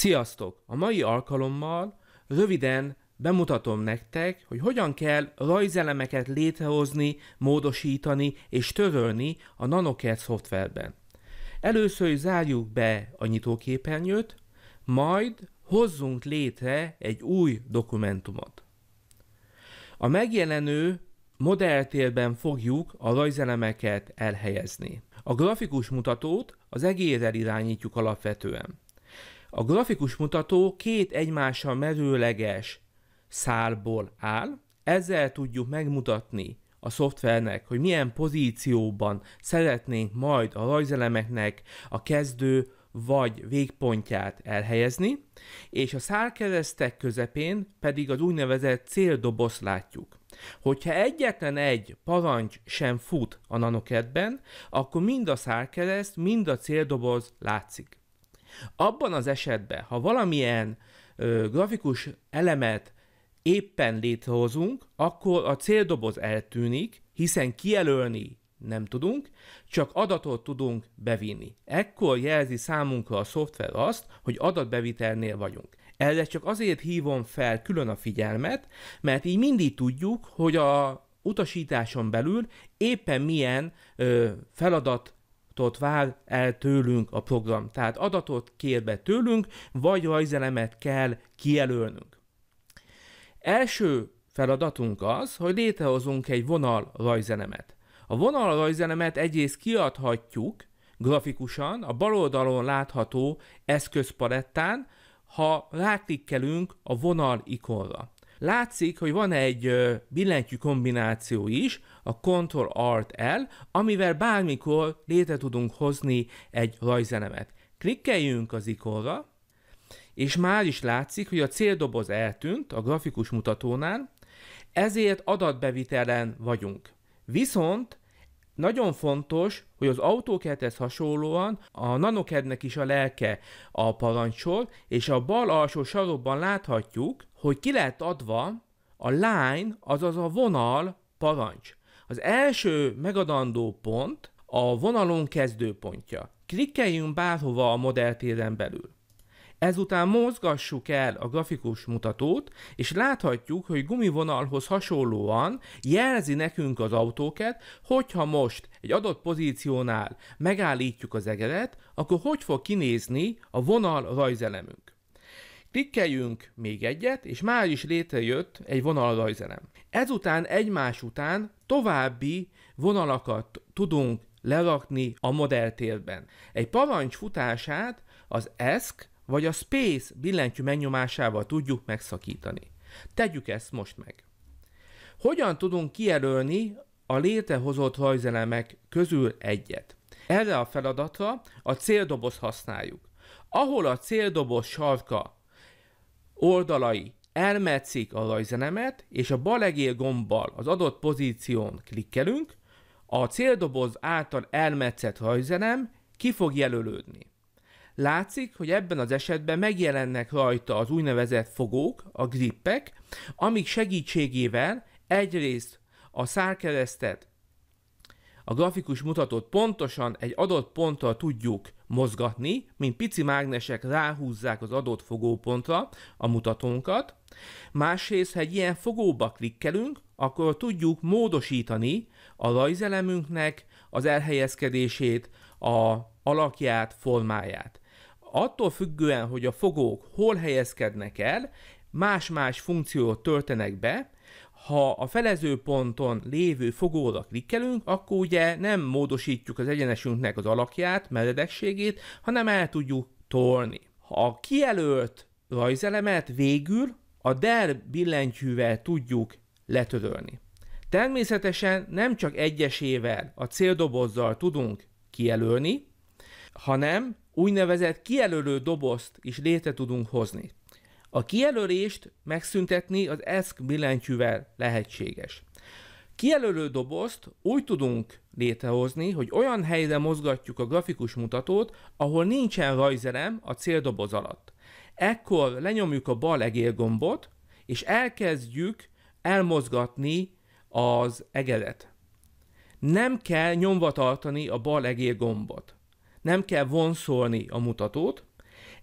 Sziasztok! A mai alkalommal röviden bemutatom nektek, hogy hogyan kell rajzelemeket létrehozni, módosítani és törölni a nanoCAD szoftverben. Először is zárjuk be a nyitóképernyőt, majd hozzunk létre egy új dokumentumot. A megjelenő modelltérben fogjuk a rajzelemeket elhelyezni. A grafikus mutatót az egérrel irányítjuk alapvetően. A grafikus mutató két egymással merőleges szálból áll, ezzel tudjuk megmutatni a szoftvernek, hogy milyen pozícióban szeretnénk majd a rajzelemeknek a kezdő vagy végpontját elhelyezni, és a szálkeresztek közepén pedig az úgynevezett céldobozt látjuk. Hogyha egyetlen egy parancs sem fut a nanoCAD-ben, akkor mind a szálkereszt, mind a céldoboz látszik. Abban az esetben, ha valamilyen grafikus elemet éppen létrehozunk, akkor a céldoboz eltűnik, hiszen kijelölni nem tudunk, csak adatot tudunk bevinni. Ekkor jelzi számunkra a szoftver azt, hogy adatbevitelnél vagyunk. Erre csak azért hívom fel külön a figyelmet, mert így mindig tudjuk, hogy a utasításon belül éppen milyen feladatot vár el tőlünk a program. Tehát adatot kér be tőlünk, vagy rajzelemet kell kijelölnünk. Első feladatunk az, hogy létrehozunk egy vonal rajzelemet. A vonal rajzelemet egyrészt kiadhatjuk grafikusan, a bal oldalon látható eszközpalettán, ha ráklikkelünk a vonal ikonra. Látszik, hogy van egy billentyű kombináció is, a Ctrl-Alt-L, amivel bármikor létre tudunk hozni egy rajzelemet. Klikkeljünk az ikonra, és már is látszik, hogy a céldoboz eltűnt a grafikus mutatónál, ezért adatbevitelen vagyunk. Viszont nagyon fontos, hogy az AutoCAD-hez hasonlóan a nanoCAD-nek is a lelke a parancsol, és a bal alsó sarokban láthatjuk, hogy ki lett adva a line, azaz a vonal parancs. Az első megadandó pont a vonalon kezdőpontja. Klikkeljünk bárhova a modelltéren belül. Ezután mozgassuk el a grafikus mutatót, és láthatjuk, hogy gumivonalhoz hasonlóan jelzi nekünk az AutoCAD, hogyha most egy adott pozíciónál megállítjuk az egeret, akkor hogy fog kinézni a vonal rajzelemünk. Klikkeljünk még egyet, és már is létrejött egy vonal rajzelem. Ezután egymás után további vonalakat tudunk lerakni a modelltérben. Egy parancs futását az ESC vagy a Space billentyű megnyomásával tudjuk megszakítani. Tegyük ezt most meg. Hogyan tudunk kijelölni a létrehozott rajzelemek közül egyet? Erre a feladatra a céldobozt használjuk. Ahol a céldoboz sarka oldalai elmetszik a rajzelemet, és a bal egér gombbal az adott pozíción klikkelünk, a céldoboz által elmetszett rajzelem ki fog jelölődni. Látszik, hogy ebben az esetben megjelennek rajta az úgynevezett fogók, a grippek, amik segítségével egyrészt a szárkeresztet, a grafikus mutatót pontosan egy adott pontra tudjuk mozgatni, mint pici mágnesek ráhúzzák az adott fogópontra a mutatónkat. Másrészt, ha egy ilyen fogóba klikkelünk, akkor tudjuk módosítani a rajzelemünknek az elhelyezkedését, a alakját, formáját. Attól függően, hogy a fogók hol helyezkednek el, más-más funkciót töltenek be. Ha a felezőponton lévő fogóra klikkelünk, akkor ugye nem módosítjuk az egyenesünknek az alakját, meredekségét, hanem el tudjuk tolni. Ha a kijelölt rajzelemet végül a del billentyűvel tudjuk letörölni. Természetesen nem csak egyesével, a céldobozzal tudunk kijelölni, hanem úgynevezett kijelölő dobozt is létre tudunk hozni. A kijelölést megszüntetni az ESC billentyűvel lehetséges. Kijelölő dobozt úgy tudunk létrehozni, hogy olyan helyre mozgatjuk a grafikus mutatót, ahol nincsen rajzelem a céldoboz alatt. Ekkor lenyomjuk a bal egérgombot, és elkezdjük elmozgatni az egeret. Nem kell nyomva tartani a bal egérgombot. Nem kell vonszolni a mutatót,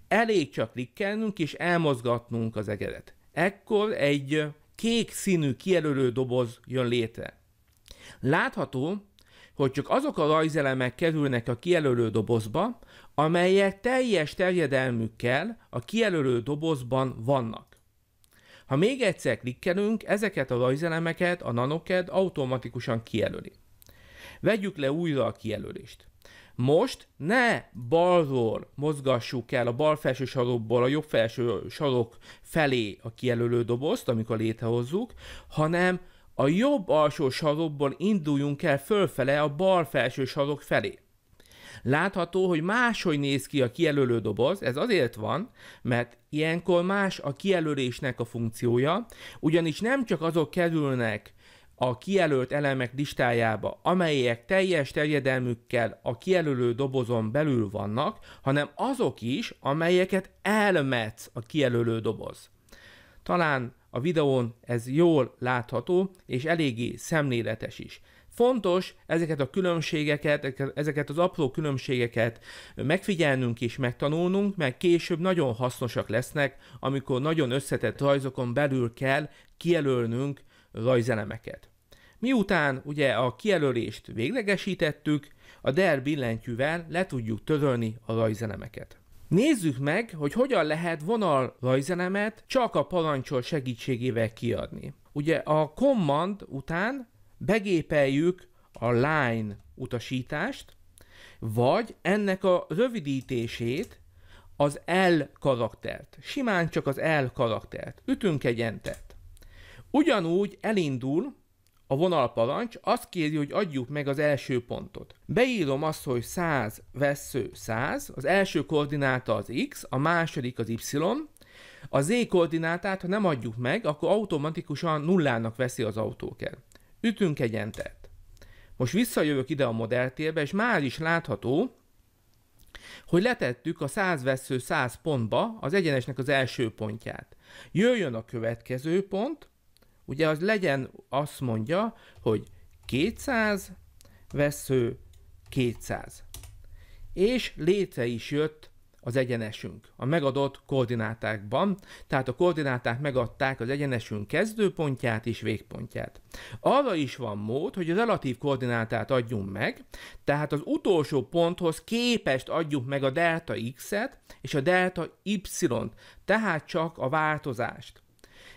Elég csak klikkelnünk és elmozgatnunk az egeret. Ekkor egy kék színű kijelölő doboz jön létre. Látható, hogy csak azok a rajzelemek kerülnek a kijelölő dobozba, amelyek teljes terjedelmükkel a kijelölő dobozban vannak. Ha még egyszer klikkelünk, ezeket a rajzelemeket a nanoCAD automatikusan kijelöli. Vegyük le újra a kijelölést. Most ne balról mozgassuk el a bal felső sarokból a jobb felső sarok felé a kijelölő dobozt, amikor létrehozzuk, hanem a jobb alsó sarokból induljunk el fölfele a bal felső sarok felé. Látható, hogy máshogy néz ki a kijelölő doboz, ez azért van, mert ilyenkor más a kijelölésnek a funkciója, ugyanis nem csak azok kerülnek a kijelölt elemek listájába, amelyek teljes terjedelmükkel a kijelölő dobozon belül vannak, hanem azok is, amelyeket elmetsz a kijelölő doboz. Talán a videón ez jól látható, és eléggé szemléletes is. Fontos ezeket a különbségeket, ezeket az apró különbségeket megfigyelnünk és megtanulnunk, mert később nagyon hasznosak lesznek, amikor nagyon összetett rajzokon belül kell kijelölnünk rajzelemeket. Miután ugye a kijelölést véglegesítettük, a DEL billentyűvel le tudjuk törölni a rajzelemeket. Nézzük meg, hogy hogyan lehet vonal rajzelemet csak a parancsol segítségével kiadni. Ugye a command után begépeljük a line utasítást, vagy ennek a rövidítését, az L karaktert. Simán csak az L karaktert. Ütünk egy entert. Ugyanúgy elindul a vonalparancs, azt kéri, hogy adjuk meg az első pontot. Beírom azt, hogy 100 - 100, az első koordináta az X, a második az Y, a Z koordinátát, ha nem adjuk meg, akkor automatikusan nullának veszi az AutoCAD. Ütünk egy entert. Most visszajövök ide a modelltérbe, és már is látható, hogy letettük a 100 - 100 pontba az egyenesnek az első pontját. Jöjjön a következő pont, ugye az legyen, azt mondja, hogy 200 - 200. És létre is jött az egyenesünk a megadott koordinátákban, tehát a koordináták megadták az egyenesünk kezdőpontját és végpontját. Arra is van mód, hogy a relatív koordinátát adjunk meg, tehát az utolsó ponthoz képest adjuk meg a delta x-et és a delta y-t, tehát csak a változást.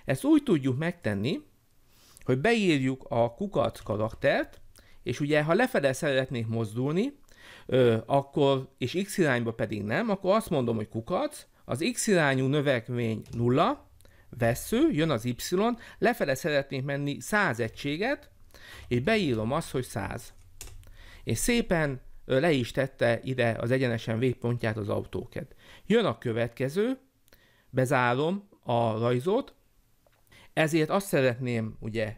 Ezt úgy tudjuk megtenni, hogy beírjuk a kukac karaktert, és ugye ha lefele szeretnék mozdulni, akkor, és x irányba pedig nem, akkor azt mondom, hogy kukac, az x irányú növekmény 0, vesző, jön az y, lefele szeretnék menni 100 egységet, és beírom azt, hogy 100. És szépen le is tette ide az egyenesen végpontját az AutoCAD. Jön a következő, bezárom a rajzot, ezért azt szeretném ugye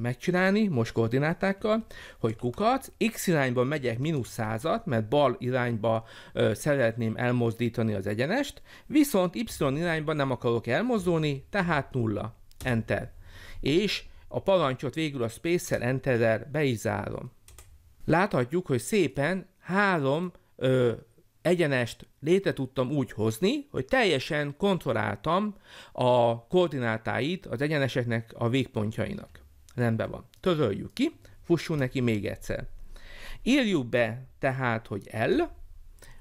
megcsinálni, most koordinátákkal, hogy kukac, x irányban megyek -100-at, mert bal irányba szeretném elmozdítani az egyenest, viszont y irányban nem akarok elmozdulni, tehát 0, enter. És a parancsot végül a space-szel, enterrel be is zárom. Láthatjuk, hogy szépen 3 egyenest létre tudtam úgy hozni, hogy teljesen kontrolláltam a koordinátáit az egyeneseknek a végpontjainak. Rendben van. Töröljük ki, fussunk neki még egyszer. Írjuk be tehát, hogy L,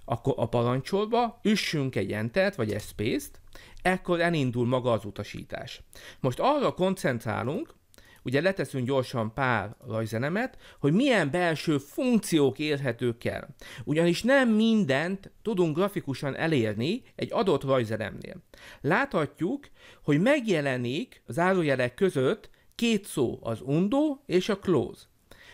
akkor a parancsolba üssünk egy entert, vagy egy space-t, ekkor elindul maga az utasítás. Most arra koncentrálunk, ugye leteszünk gyorsan pár rajzelemet, hogy milyen belső funkciók érhetők el. Ugyanis nem mindent tudunk grafikusan elérni egy adott rajzelemnél. Láthatjuk, hogy megjelenik az zárójelek között két szó, az undo és a close.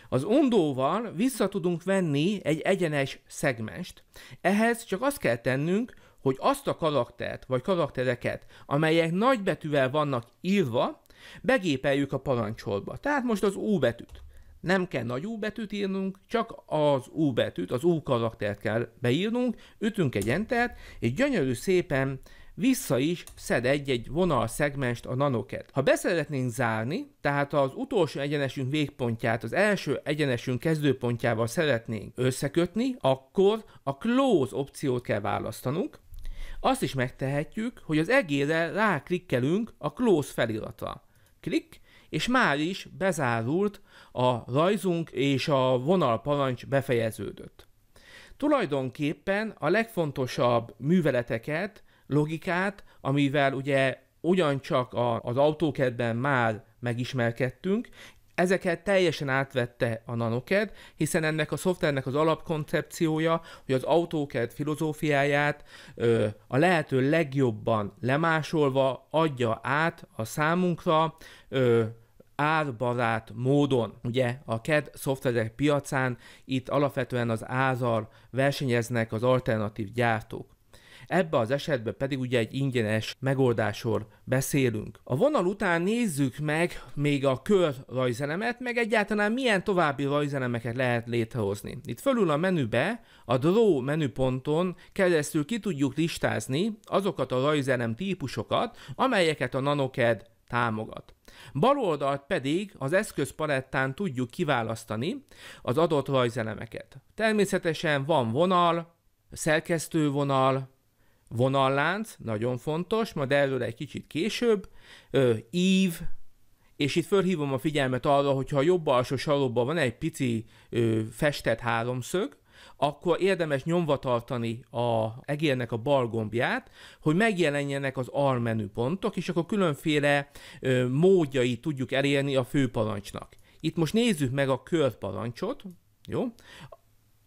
Az undóval vissza tudunk venni egy egyenes szegmest. Ehhez csak azt kell tennünk, hogy azt a karaktert vagy karaktereket, amelyek nagybetűvel vannak írva, begépeljük a parancsolba. Tehát most az U betűt. Nem kell nagy U betűt írnunk, csak az U betűt, az U karaktert kell beírnunk, ütünk egy entert, és gyönyörű szépen vissza is szed egy-egy vonalszegmest a nanoCAD. Ha beszeretnénk zárni, tehát az utolsó egyenesünk végpontját az első egyenesünk kezdőpontjával szeretnénk összekötni, akkor a Close opciót kell választanunk. Azt is megtehetjük, hogy az egérrel ráklikkelünk a Close feliratra. Klik, és már is bezárult a rajzunk, és a vonalparancs befejeződött. Tulajdonképpen a legfontosabb műveleteket, logikát, amivel ugye ugyancsak az AutoCAD-ben már megismerkedtünk, ezeket teljesen átvette a nanoCAD, hiszen ennek a szoftvernek az alapkoncepciója, hogy az AutoCAD filozófiáját a lehető legjobban lemásolva adja át a számunkra árbarát módon. Ugye a CAD szoftverek piacán itt alapvetően az árral versenyeznek az alternatív gyártók. Ebben az esetben pedig ugye egy ingyenes megoldásról beszélünk. A vonal után nézzük meg még a kör rajzelemet, meg egyáltalán milyen további rajzelemeket lehet létrehozni. Itt fölül a menübe, a Draw menüponton keresztül ki tudjuk listázni azokat a rajzelem típusokat, amelyeket a nanoCAD támogat. Bal oldalt pedig az eszközpalettán tudjuk kiválasztani az adott rajzelemeket. Természetesen van vonal, szerkesztővonal, vonallánc, nagyon fontos, majd erről egy kicsit később, ív, és itt fölhívom a figyelmet arra, hogyha a jobb alsó sarokban van egy pici festett háromszög, akkor érdemes nyomva tartani az egérnek a bal gombját, hogy megjelenjenek az almenüpontok, és akkor különféle módjait tudjuk elérni a főparancsnak. Itt most nézzük meg a körparancsot, jó?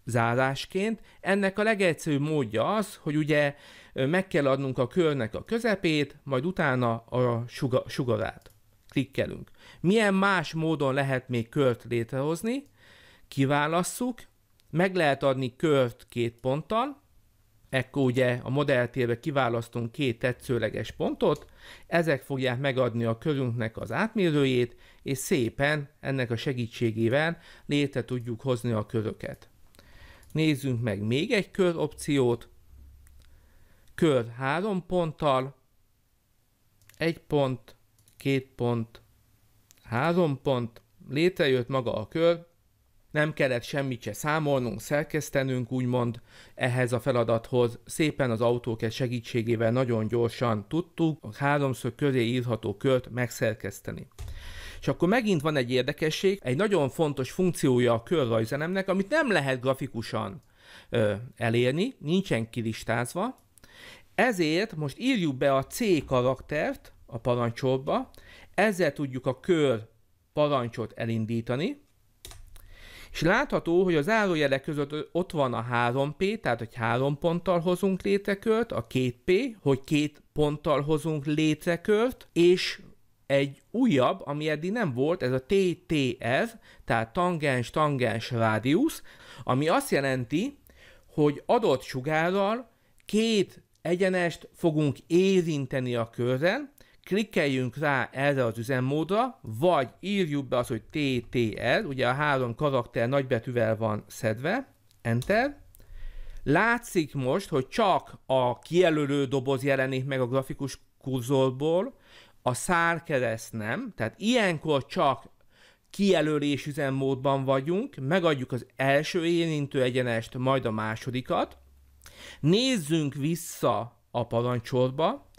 Zárásként. Ennek a legegyszerűbb módja az, hogy ugye meg kell adnunk a körnek a közepét, majd utána a sugarát. Klikkelünk. Milyen más módon lehet még kört létrehozni? Kiválasszuk, meg lehet adni kört két ponttal, ekkor ugye a modelltérbe kiválasztunk két tetszőleges pontot, ezek fogják megadni a körünknek az átmérőjét, és szépen ennek a segítségével létre tudjuk hozni a köröket. Nézzünk meg még egy kör opciót, kör 3 ponttal, 1 pont, 2 pont, 3 pont, létrejött maga a kör, nem kellett semmit se számolnunk, szerkesztenünk úgymond ehhez a feladathoz, szépen az AutoCAD segítségével nagyon gyorsan tudtuk a háromszög köré írható kört megszerkeszteni. És akkor megint van egy érdekesség, egy nagyon fontos funkciója a körrajzelemnek, amit nem lehet grafikusan elérni, nincsen kilistázva. Ezért most írjuk be a C karaktert a parancsolba, ezzel tudjuk a kör parancsot elindítani, és látható, hogy az zárójelek között ott van a 3P, tehát hogy 3 ponttal hozunk létre kört, a 2P, hogy 2 ponttal hozunk létre kört, és egy újabb, ami eddig nem volt, ez a TTR, tehát tangens-tangens rádiusz, ami azt jelenti, hogy adott sugárral két egyenest fogunk érinteni a körrel, klikkeljünk rá erre az üzemmódra, vagy írjuk be azt, hogy TTR, ugye a 3 karakter nagybetűvel van szedve, Enter. Látszik most, hogy csak a kijelölő doboz jelenik meg a grafikus kurzorból, a szárkereszt nem, tehát ilyenkor csak kijelölés üzemmódban vagyunk, megadjuk az első érintő egyenest, majd a másodikat. Nézzünk vissza a parancsorba,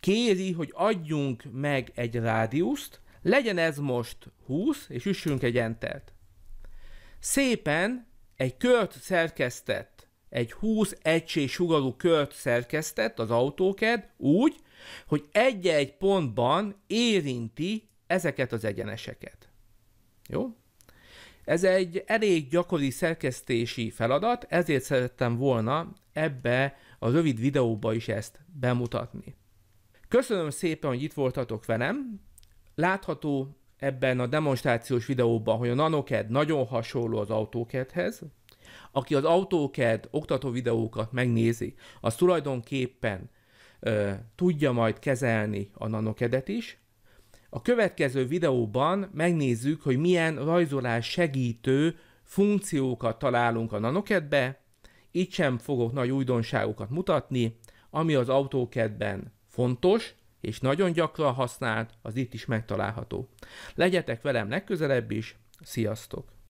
kéri, hogy adjunk meg egy rádiuszt, legyen ez most 20, és üssünk egy Entert. Szépen egy kört szerkesztett, egy 20 egység sugarú kört szerkesztett az AutoCAD úgy, hogy egy-egy pontban érinti ezeket az egyeneseket. Jó? Ez egy elég gyakori szerkesztési feladat, ezért szerettem volna ebbe a rövid videóba is ezt bemutatni. Köszönöm szépen, hogy itt voltatok velem. Látható ebben a demonstrációs videóban, hogy a nanoCAD nagyon hasonló az AutoCAD-hez. Aki az AutoCAD oktató videókat megnézi, az tulajdonképpen tudja majd kezelni a nanoCAD-et is. A következő videóban megnézzük, hogy milyen rajzolás segítő funkciókat találunk a nanoCAD-be. Itt sem fogok nagy újdonságokat mutatni, ami az AutoCAD-ben fontos és nagyon gyakran használt, az itt is megtalálható. Legyetek velem legközelebb is, sziasztok!